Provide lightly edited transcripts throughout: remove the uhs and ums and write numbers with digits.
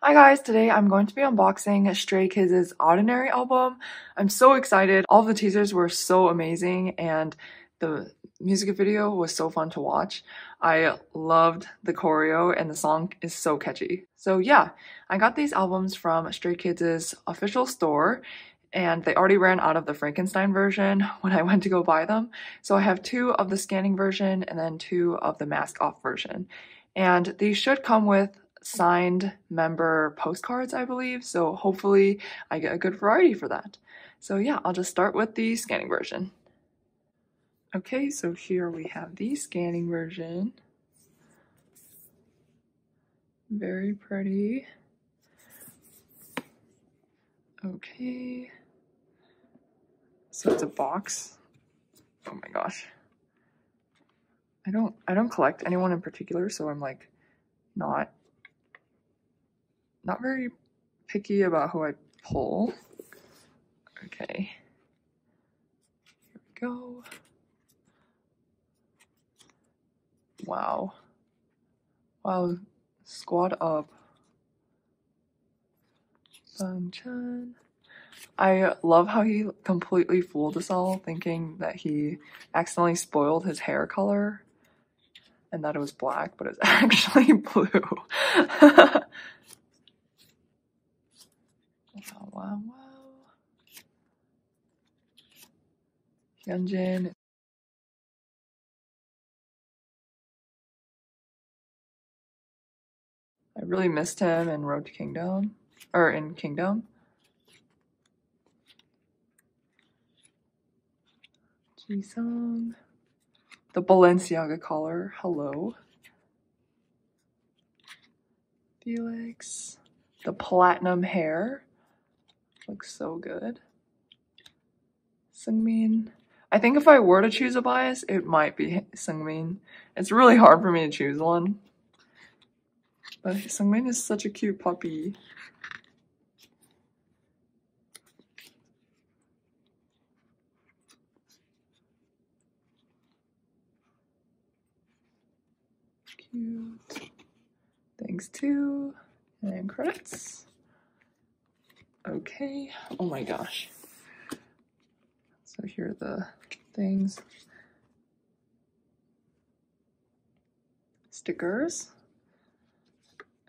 Hi guys, today I'm going to be unboxing Stray Kids' Oddinary album. I'm so excited. All the teasers were so amazing and the music video was so fun to watch. I loved the choreo and the song is so catchy. So yeah, I got these albums from Stray Kids' official store and they already ran out of the Frankenstein version when I went to go buy them. So I have two of the scanning version and then two of the mask off version. And these should come with signed member postcards, I believe, so hopefully I get a good variety for that. So yeah, I'll just start with the scanning version. Okay, so here we have the scanning version. Very pretty. Okay. So it's a box. Oh my gosh. I don't collect anyone in particular, so I'm like not very picky about who I pull. Okay. Here we go. Wow. Wow, squad up. Bang Chan. I love how he completely fooled us all, thinking that he accidentally spoiled his hair color and that it was black, but it's actually blue. Oh, wow, wow. Hyunjin. I really missed him in Road to Kingdom, or in Kingdom. Jisung. The Balenciaga collar, hello. Felix. The platinum hair. Looks so good. Seungmin. I think if I were to choose a bias, it might be Seungmin. It's really hard for me to choose one. But Seungmin is such a cute puppy. Cute. Thanks too. And credits. Okay, oh my gosh. So here are the things. Stickers.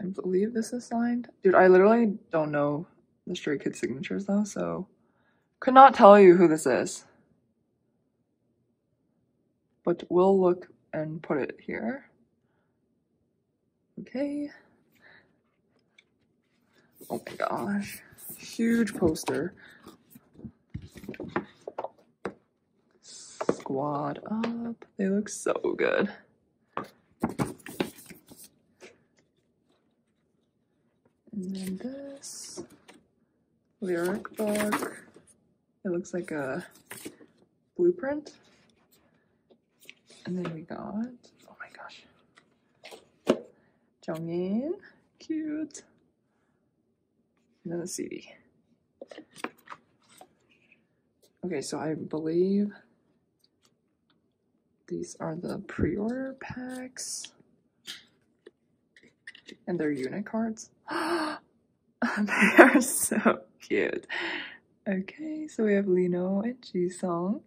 I believe this is signed. Dude, I literally don't know the Stray Kids signatures though, so could not tell you who this is. But we'll look and put it here. Okay. Oh my gosh. Huge poster. Squad up. They look so good. And then this lyric book. It looks like a blueprint. And then we got, oh my gosh, Jeongin. Cute. And then the CD. Okay, so I believe these are the pre-order packs. And they're unit cards. They are so cute. Okay, so we have Lee Know and Jisung.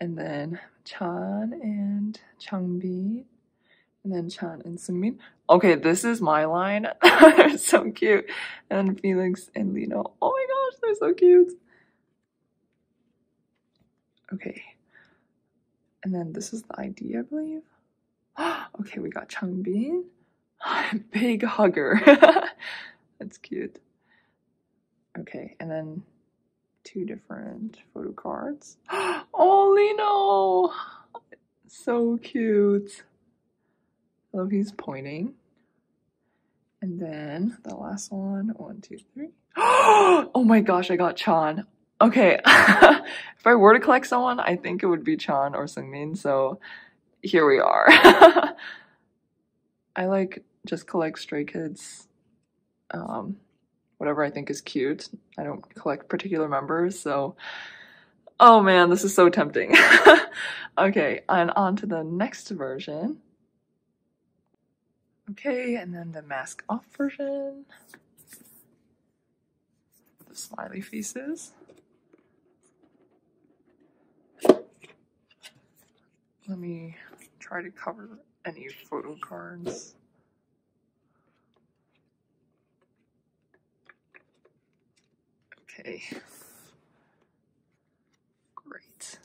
And then Chan and Changbin. And then Chan and Seungmin. Okay, this is my line. They're so cute. And Felix and Lee Know. Oh my gosh, they're so cute. Okay. And then this is the ID, I believe. Okay, we got Changbin. Big hugger. That's cute. Okay, and then two different photo cards. Oh, Lee Know. So cute. I love he's pointing. And then the last one. 1, 2, 3. Oh my gosh, I got Chan. Okay. If I were to collect someone, I think it would be Chan or Seungmin, so here we are. I like just collect Stray Kids. Whatever I think is cute. I don't collect particular members, so oh man, this is so tempting. Okay, and on to the next version. Okay, and then the mask off version. The smiley faces. Let me try to cover any photo cards. Okay. Great.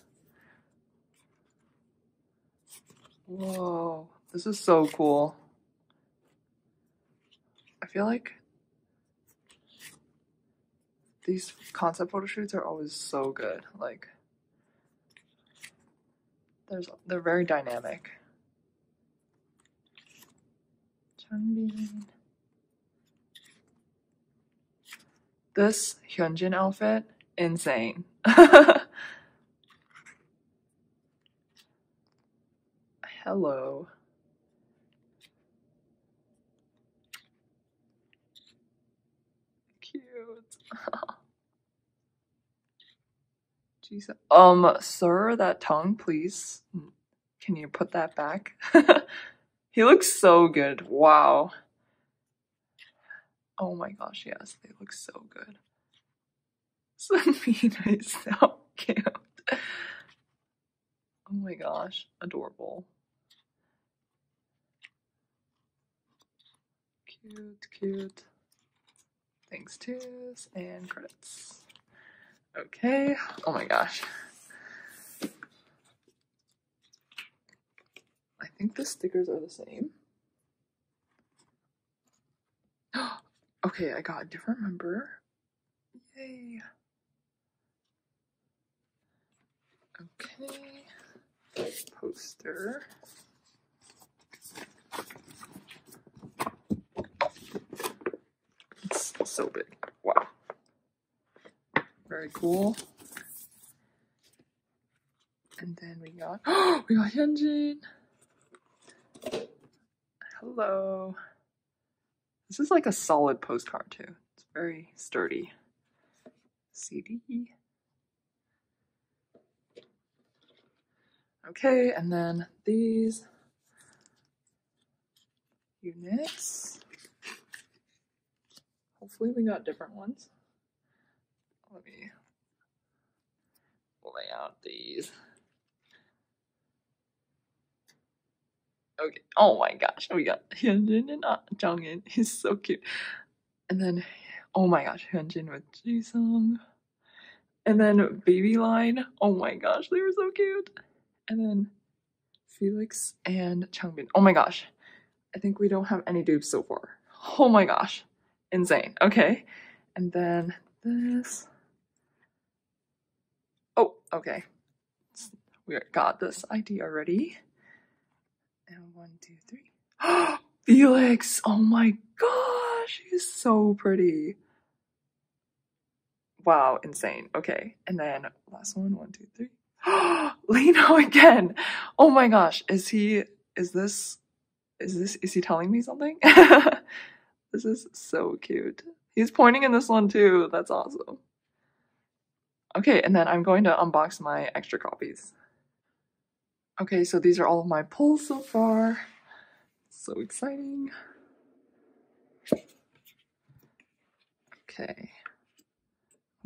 Whoa, this is so cool. I feel like these concept photo shoots are always so good. Like, they're very dynamic. Changbin. This Hyunjin outfit, insane. Hello. Cute. Jesus. Sir, that tongue, please. Can you put that back? He looks so good. Wow. Oh my gosh, yes, they look so good. Seungmin is so cute. Oh my gosh, adorable. Cute, cute. Thanks, twos, and credits. Okay, oh my gosh. I think the stickers are the same. Okay, I got a different member. Yay. Okay. Poster. It's so big. Wow. Very cool. And then we got, oh, we got Hyunjin. Hello. This is like a solid postcard too. It's very sturdy. CD. Okay, and then these units. Hopefully we got different ones. Let me lay out these. Okay, oh my gosh, we got Hyunjin and Jeongin. He's so cute. And then, oh my gosh, Hyunjin with Jisung. And then Baby Line. Oh my gosh, they were so cute. And then Felix and Changbin. Oh my gosh, I think we don't have any dupes so far. Oh my gosh, insane. Okay, and then this. Oh, okay. We got this ID already. And 1, 2, 3. Felix! Oh my gosh, he's so pretty. Wow, insane. Okay, and then last one, 1, 2, 3. Lee Know again. Oh my gosh, is he telling me something? This is so cute. He's pointing in this one too. That's awesome. Okay, and then I'm going to unbox my extra copies. Okay, so these are all of my pulls so far. So exciting. Okay.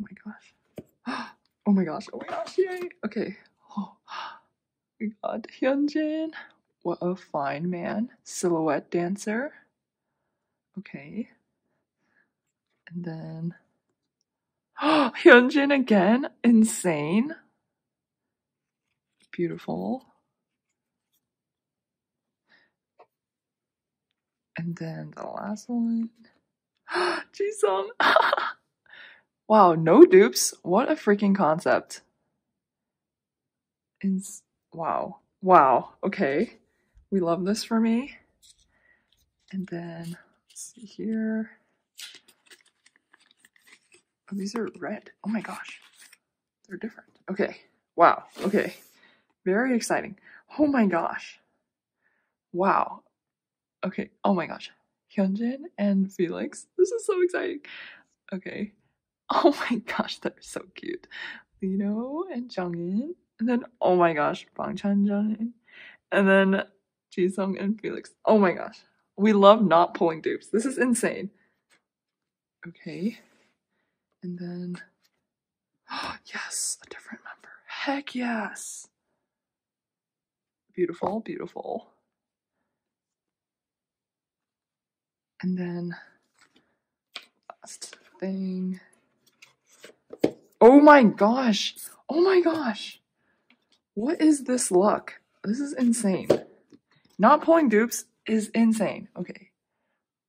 Oh my gosh. Oh my gosh. Oh my gosh. Yay. Okay. Oh, we got Hyunjin. What a fine man. Silhouette dancer. Okay. And then Hyunjin again. Insane. Beautiful. And then the last one, Jisung. Wow, no dupes. What a freaking concept. Wow. Wow. Okay. We love this for me. And then, let's see here. Oh, these are red. Oh my gosh. They're different. Okay. Wow. Okay. Very exciting. Oh my gosh. Wow. Okay, oh my gosh, Hyunjin and Felix. This is so exciting. Okay, oh my gosh, they're so cute. Lee Know and Jeongin, and then oh my gosh, Bang Chan Jeongin, and then Jisung and Felix. Oh my gosh, We love not pulling dupes. This is insane. Okay. And then, oh, yes, a different member. Heck yes. Beautiful, beautiful. And then, last thing. Oh my gosh. Oh my gosh. What is this luck? This is insane. Not pulling dupes is insane. Okay.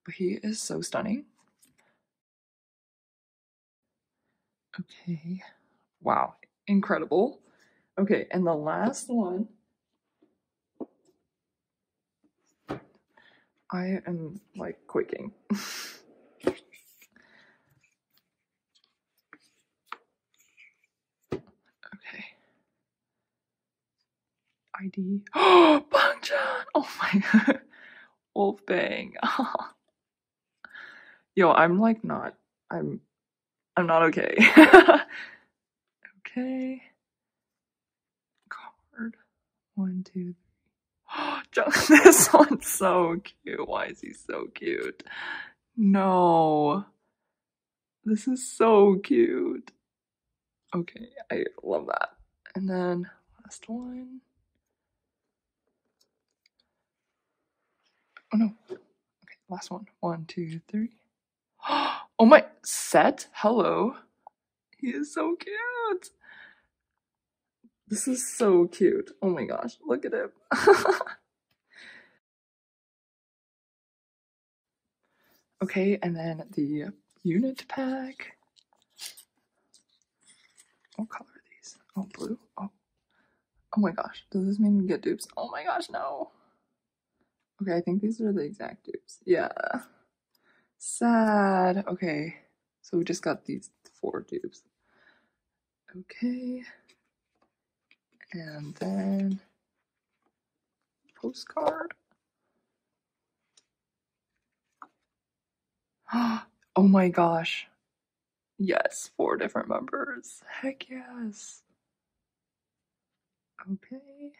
But he is so stunning. Okay. Wow. Incredible. Okay. And the last one. I am like quaking. Okay. ID. Oh, Bang Chan! Oh my god. Wolf Bang. Yo, I'm like not. I'm not okay. Okay. Card. 1, 2, 3. This one's so cute. Why is he so cute? No. This is so cute. Okay, I love that. And then last one. Oh no. Okay, last one. 1, 2, 3. Oh my, Set? Hello. He is so cute. This is so cute. Oh my gosh, look at him. Okay, and then the unit pack. What color are these? Oh, blue. Oh my gosh, does this mean we get dupes? Oh my gosh, no. Okay, I think these are the exact dupes. Yeah. Sad. Okay, so we just got these 4 dupes. Okay. And then postcard. Oh my gosh. Yes, 4 different members. Heck yes. Okay.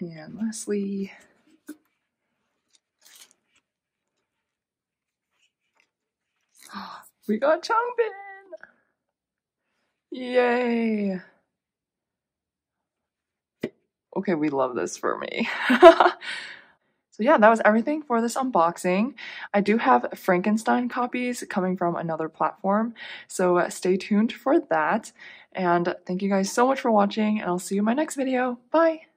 And lastly, we got Changbin. Yay! Okay, we love this for me. So yeah, that was everything for this unboxing. I do have Frankenstein copies coming from another platform, so stay tuned for that. And thank you guys so much for watching, and I'll see you in my next video. Bye!